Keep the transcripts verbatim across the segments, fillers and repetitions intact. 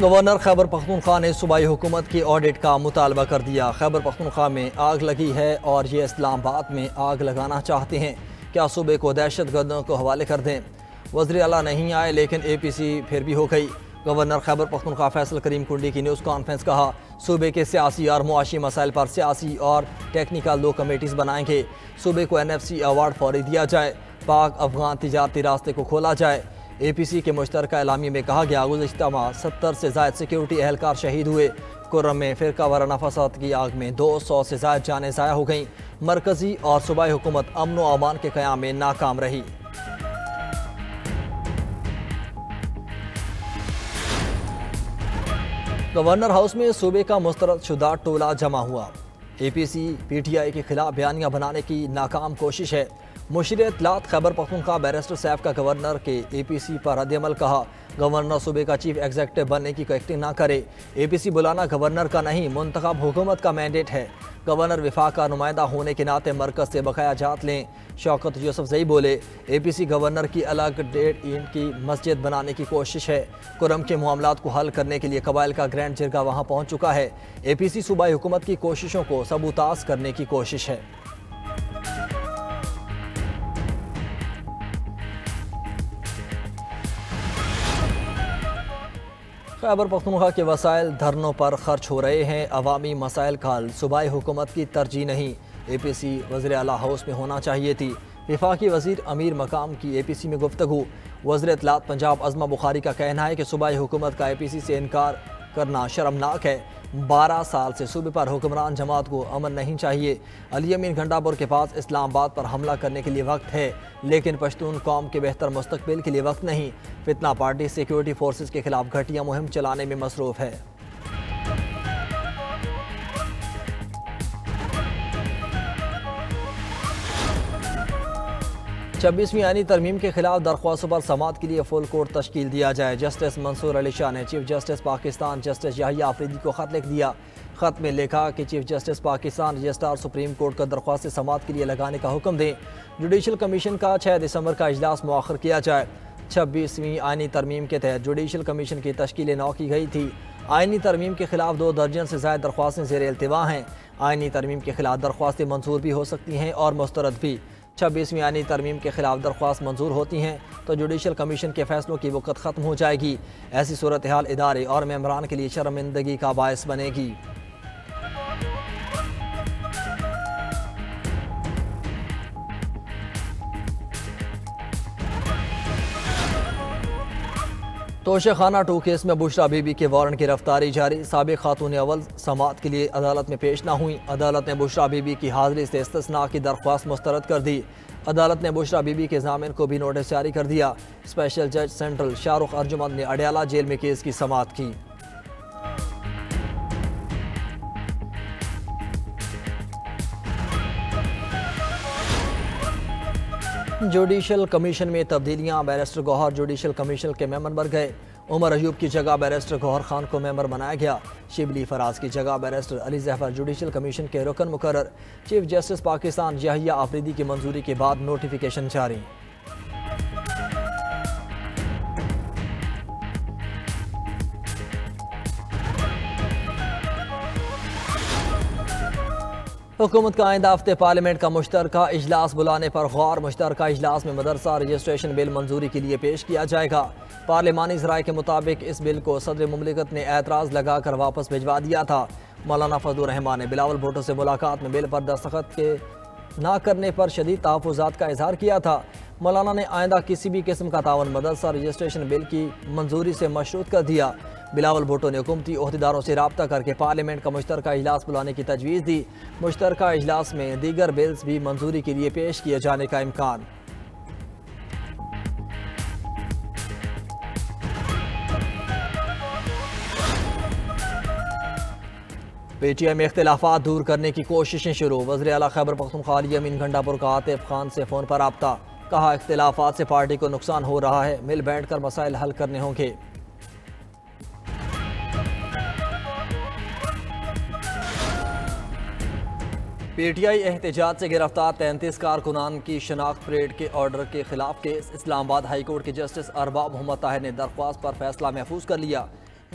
Governor Khyber Pakhtunkhwa ने सूबाई हुकूमत की ऑडिट का मुतालबा कर दिया। खैबर पख्तूनख्वा में आग लगी है और ये इस्लामाबाद में आग लगाना चाहते हैं, क्या सूबे को दहशत गर्दों को हवाले कर दें। वज़ीर आला नहीं आए लेकिन ए पी सी फिर भी हो गई। गवर्नर खैबर पख्तूनख्वा फैसल करीम कुंडी की न्यूज़ कॉन्फ्रेंस कहा, सूबे के सियासी और मुआशी मसाइल पर सियासी और टेक्निकल दो कमेटीज़ बनाएंगे। सूबे को एन एफ सी अवार्ड फौरी दिया जाए। पाक अफगान तजारती रास्ते को खोला जाए। ए पी सी के मुश्तरका एलामी में कहा गया, गुज़श्ता माह सत्तर से ज़ायद सिक्योरिटी एहलकार शहीद हुए। कुर्रम में फ़िरका वाराना फसाद की आग में दो सौ से ज़ायद जानें ज़ाया हो गईं। मरकज़ी और सूबाई हुकूमत अमन व अमान के क़याम में नाकाम रही। गवर्नर हाउस में सूबे का मुस्तरद शुदा टोला जमा हुआ। A P C P T I के खिलाफ बयानियाँ बनाने की नाकाम कोशिश है। मुशीर इत्तलात खैबर पख्तूनख्वा बैरिस्टर सैफ का गवर्नर के ए पी सी पर रद्दमल कहा, गवर्नर सूबे का चीफ एग्जीक्यूटिव बनने की एक्टिंग ना करे। ए पी सी बुलाना गवर्नर का नहीं मुंतखब हुकूमत का मैंडेट है। गवर्नर विफाक का नुमाइंदा होने के नाते मरकज़ से बकाया जात लें। शौकत यूसुफ ज़ई बोले, ए पी सी गवर्नर की अलग डेढ़ ईंट की मस्जिद बनाने की कोशिश है। कुर्रम के मामलात को हल करने के लिए कबाइल का ग्रैंड जिरगा वहाँ पहुँच चुका है। ए पी सी सूबाई हुकूमत की कोशिशों को सबूताज करने की कोशिश है। खैबर पख्तूनख्वा के वसाइल धरनों पर खर्च हो रहे हैं। अवामी मसाइल का हल सूबाई हुकूमत की तरजीह नहीं। ए पी सी वज़ीर आला हाउस में होना चाहिए थी। वफाकी वज़ीर अमीर मकाम की ए पी सी में गुफ्तगू। वज़ीर इत्तलात पंजाब अज़मा बुखारी का कहना है कि सूबाई हुकूमत का ए पी सी से इनकार करना शर्मनाक है। बारह साल से सूबे पर हुक्मरान जमात को अमन नहीं चाहिए। अली अमीन घंडापुर के पास इस्लामाबाद पर हमला करने के लिए वक्त है लेकिन पश्तून कौम के बेहतर मुस्तकबिल के लिए वक्त नहीं। फितना पार्टी सिक्योरिटी फोर्सेस के खिलाफ घटिया मुहिम चलाने में मसरूफ़ है। छब्बीसवीं आईनी तरमीम के खिलाफ दरख्वास्तों पर समाअत के लिए फुल कोर्ट तश्कील दिया जाए। जस्टिस मंसूर अली शाह ने chief justice Pakistan justice Yahya Afridi को ख़त लिख दिया। ख़त में लिखा कि chief justice Pakistan registrar supreme court का दरख्वास्त समाअत के लिए लगाने का हुक्म दें। जुडिशल कमीशन का छः दिसंबर का इजलास मुअख्खर किया जाए। छब्बीसवीं आईनी तरमीम के तहत जुडिशल कमीशन की तश्कील नौ की गई थी। आईनी तरमीम के खिलाफ दो दर्जन से ज़ायद दरख्वास्तें ज़ेर इल्तिवा हैं। आईनी तरमीम के खिलाफ दरख्वास्तें मंजूर भी हो सकती हैं और मुस्तरद भी। छब्बीसवीं आईनी तरमीम के खिलाफ दरख्वास्त मंजूर होती हैं तो जुडिशल कमीशन के फैसलों की वक़्त ख़त्म हो जाएगी। ऐसी सूरत हाल इदारे और मेम्बरान के लिए शर्मिंदगी का बायस बनेगी। तोशाखाना टू केस में बुशरा बीबी के वारंट गिरफ्तारी जारी। साबिक़ खातून अव्वल समाअत के लिए अदालत में पेश ना हुई। अदालत ने बुशरा बीबी की हाज़िरी से इस्तिस्ना की दरख्वास्त मुस्तरद कर दी। अदालत ने बुशरा बीबी के जामिन को भी नोटिस जारी कर दिया। स्पेशल जज सेंट्रल शाहरुख अर्जुमन ने अडयाला जेल में केस की समाअत की। जुडिशल कमीशन में तब्दीलियां। बैरिस्टर गौहर जुडिशल कमीशन के मेंबर बन गए। उमर अयूब की जगह बैरिस्टर गौहर खान को मेंबर बनाया गया। शिबली फराज की जगह barrister Ali Zafar judicial commission के रुकन मुकर्रर। चीफ जस्टिस पाकिस्तान याह्या अफरीदी की मंजूरी के बाद नोटिफिकेशन जारी। हुकूमत का आइंदा हफ्ते पार्लियामेंट का मुश्तरका इजलास बुलाने पर गौर। मुश्तरका इजलास में मदरसा रजिस्ट्रेशन बिल मंजूरी के लिए पेश किया जाएगा। पार्लिमानी ज़राए के मुताबिक इस बिल को सदर मुमलिकत ने एतराज़ लगा कर वापस भिजवा दिया था। मौलाना फज़लुर रहमान ने बिलावल भुट्टो से मुलाकात में बिल पर दस्तखत के ना करने पर शदीद तहफ़्फ़ुज़ात का इजहार किया था। मौलाना ने आइंदा किसी भी किस्म का तावन मदरसा रजिस्ट्रेशन बिल की मंजूरी से मशरूत कर दिया। बिलावल भुट्टो ने हुकूमती ओहदेदारों से रब्ता करके पार्लियामेंट का मुश्तरका इजलास बुलाने की तजवीज़ दी। मुश्तरका इजलास में दीगर बिल्स भी मंजूरी के लिए पेश किए जाने का इम्कान। पीटीआई में इख्तिलाफात दूर करने की कोशिशें शुरू। वज़ीर आला खैबर पख्तूनख्वा अली अमीन घंडापुर का आतिफ खान से फ़ोन पर रब्ता। कहा, इख्तिलाफात से पार्टी को नुकसान हो रहा है, मिल बैठ कर मसाइल हल करने होंगे। पीटीआई एहतिजाज से गिरफ्तार तैंतीस कारकुनान की शनाख्त परेड के ऑर्डर के खिलाफ केस। इस्लामाबाद हाईकोर्ट के जस्टिस अरबाब मुहम्मद ने दरख्वास्त पर फैसला महफूज कर लिया।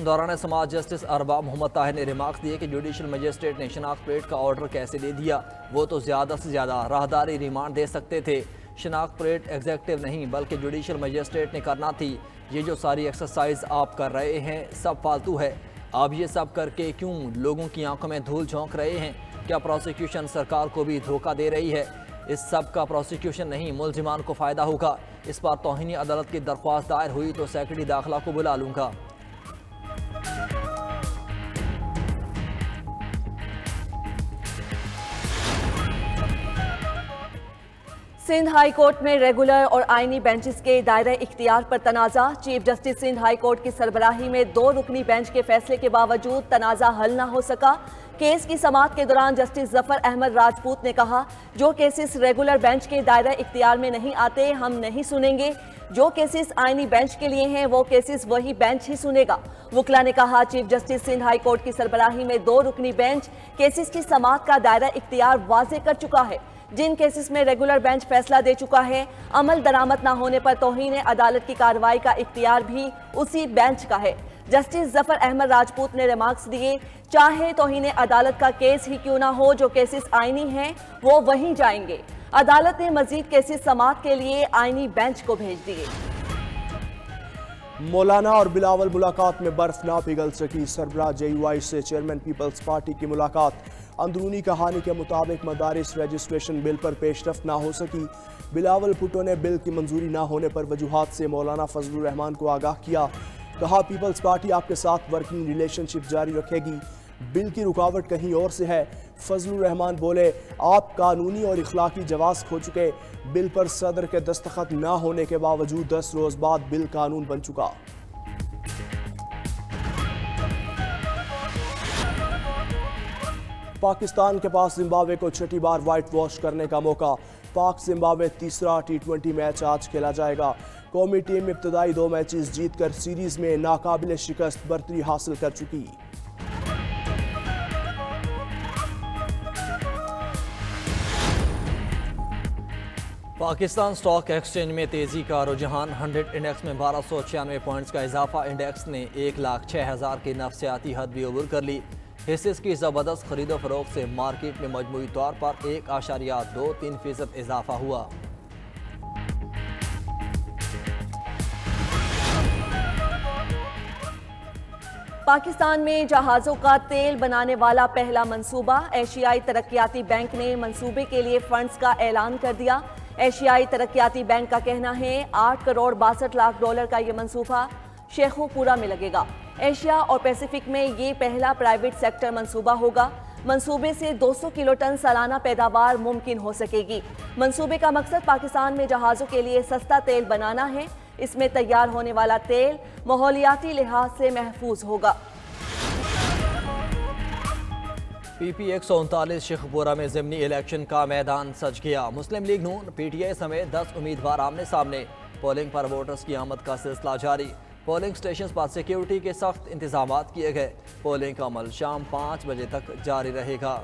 दौरान समाज जस्टिस अरबाब मुहम्मद ताहिर ने रिमार्क्स दिए कि जुडिशल मजिस्ट्रेट ने शनाख्त प्लेट का ऑर्डर कैसे दे दिया, वो तो ज़्यादा से ज़्यादा राहदारी रिमांड दे सकते थे। शनाख्त प्लेट एग्जेक्टिव नहीं बल्कि जुडिशल मजिस्ट्रेट ने करना थी। ये जो सारी एक्सरसाइज आप कर रहे हैं सब फालतू है। आप ये सब करके क्यों लोगों की आंखों में धूल झोंक रहे हैं? क्या प्रोसिक्यूशन सरकार को भी धोखा दे रही है? इस सब का प्रोसिक्यूशन नहीं मुलजिमान को फ़ायदा होगा। इस बार तौहीनी अदालत की दरख्वास्त दायर हुई तो सेक्रेटरी दाखिला को बुला लूँगा। सिंध हाई कोर्ट में रेगुलर और आइनी बेंचेस के दायरे इख्तियार पर तनाज़ा। Chief justice Sindh high court की सरबराही में दो रुकनी बेंच के फैसले के बावजूद तनाज़ा हल न हो सका। केस की समाअत के दौरान जस्टिस जफर अहमद राजपूत ने कहा, जो केसेस रेगुलर बेंच के दायरे इख्तियार में नहीं आते हम नहीं सुनेंगे। जो केसेस आइनी बेंच के लिए हैं वो केसेस वही बेंच ही सुनेगा। वुकला ने कहा, chief justice Sindh high court की सरबराही में दो रुकनी बेंच केसेस की समाअत का दायरा इख्तियार वाज़ेह कर चुका है। जिन केसेस में रेगुलर बेंच फैसला दे चुका है अमल दरामद ना होने पर तौहीन अदालत की कार्रवाई का इख्तियार भी उसी बेंच का है। जस्टिस जफर अहमद राजपूत ने रिमार्क्स दिए, चाहे तौहीन अदालत का केस ही क्यों ना हो, जो केसेस आइनी हैं वो वहीं जाएंगे। अदालत ने मजीद केसेस समाअत के लिए आइनी बेंच को भेज दिए। मौलाना और बिलावल मुलाकात में बर्फ ना पिघल सकी। सरबराह जेयूआई से चेयरमैन पीपल्स पार्टी की मुलाकात। अंदरूनी कहानी के मुताबिक मदारिस रजिस्ट्रेशन बिल पर पेशरफ ना हो सकी। बिलावल भुट्टो ने बिल की मंजूरी ना होने पर वजूहात से मौलाना फज़लुर रहमान को आगाह किया। कहा, पीपल्स पार्टी आपके साथ वर्किंग रिलेशनशिप जारी रखेगी, बिल की रुकावट कहीं और से है। फजलुर रहमान बोले, आप कानूनी और इखलाकी जवाब खो चुके। बिल पर सदर के दस्तखत ना होने के बावजूद दस रोज़ बाद बिल कानून बन चुका। पाकिस्तान के पास जिम्बाब्वे को छठी बार वाइट वॉश करने का मौका। पाक जिम्बाब्वे तीसरा टी ट्वेंटी मैच आज खेला जाएगा। कौमी टीम इब्तदाई दो मैचेस जीतकर सीरीज में नाकाबिल शिकस्त बर्तरी हासिल कर चुकी। पाकिस्तान स्टॉक एक्सचेंज में तेजी का रुझान। हंड्रेड इंडेक्स में बारह सौ छियानवे पॉइंट्स का इजाफा। इंडेक्स ने एक लाख छः हज़ार की नफसियाती हद भी अबूर कर ली। हिस्सेस की ज़बरदस्त खरीदो फरोख्त से मार्केट में मजमूई तौर पर एक आशारिया दो तीन फीसद इजाफा हुआ। पाकिस्तान में जहाज़ों का तेल बनाने वाला पहला मंसूबा। एशियाई तरक्कीयाती बैंक ने मंसूबे के लिए फंड्स का ऐलान कर दिया। एशियाई तरक्कीयाती बैंक का कहना है आठ करोड़ बासठ लाख डॉलर का ये मंसूबा शेखोंपुरा में लगेगा। एशिया और पैसिफिक में ये पहला प्राइवेट सेक्टर मंसूबा होगा। मंसूबे से दो सौ किलो टन सालाना पैदावार मुमकिन हो सकेगी। मंसूबे का मकसद पाकिस्तान में जहाज़ों के लिए सस्ता तेल बनाना है। इसमें तैयार होने वाला तेल माहौलियाती लिहाज से महफूज होगा। पीपी एक सौ उनतालीस शेखोंपुरा में ज़िमनी इलेक्शन का मैदान सज गया। मुस्लिम लीग नून पीटीआई समेत दस उम्मीदवार आमने सामने। पोलिंग पर वोटर्स की आमद का सिलसिला जारी। पोलिंग स्टेशन पर सिक्योरिटी के सख्त इंतजाम किए गए। पोलिंग का अमल शाम पाँच बजे तक जारी रहेगा।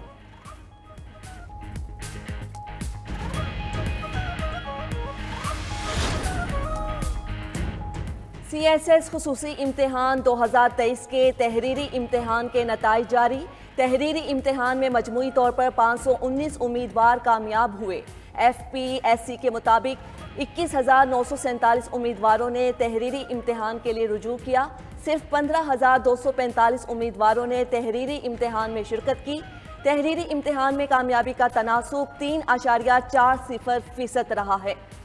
सीएसएस खुसूसी इम्तिहान दो हज़ार तेईस के तहरीरी इम्तिहान के नताइज जारी। तहरीरी इम्तिहान में मजमूई तौर पर पाँच सौ उन्नीस उम्मीदवार कामयाब हुए। एफपीएससी के मुताबिक इक्कीस हज़ार नौ सौ सैंतालीस उम्मीदवारों ने तहरीरी इम्तिहान के लिए रुजू किया। सिर्फ पंद्रह हज़ार दो सौ पैंतालीस उम्मीदवारों ने तहरीरी इम्तिहान में शिरकत की। तहरीरी इम्तिहान में कामयाबी का तनासुब तीन आशारिया चार सिफर फीसद रहा है।